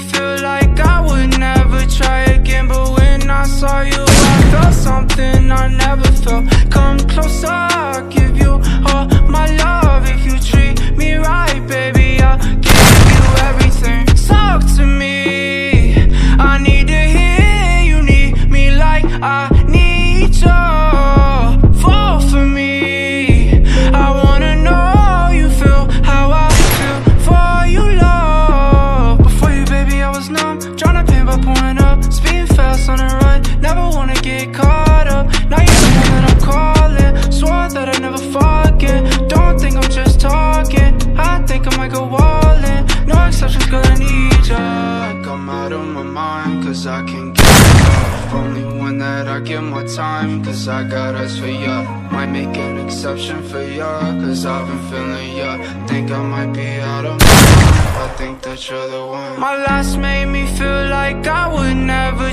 feel like I would never try again. But when I saw you, I felt something I never felt. Come closer, I'll give you all my love. If you treat me right, baby, I'll give you everything. Talk to me, I need to hear you need me like I need you. Fall for me, I wanna know you feel how I feel for you, love. Before you, baby, I was numb, tryna pin by pouring up, speeding fast on the run, never wanna get caught up. Now you're the one that I'm calling, swore that I never forget. Don't think I'm just talking, I think I might go wallin'. No exceptions, girl, I need ya. Like I'm out of my mind, cause I can't get enough. Only one that I give my time, cause I got eyes for ya. Might make an exception for ya, cause I've been feeling ya. Think I might be out of my mind, I think that you're the one. My last made me feel like I would never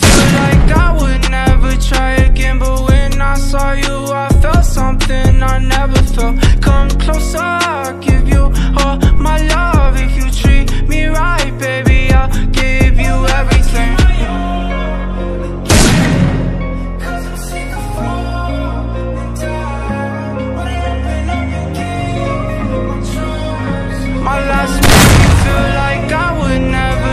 feel like I would never try again. But when I saw you, I felt something I never felt. Come closer, I'll give you all my love. If you treat me right, baby, I'll give you everything. My last made me feel like I would never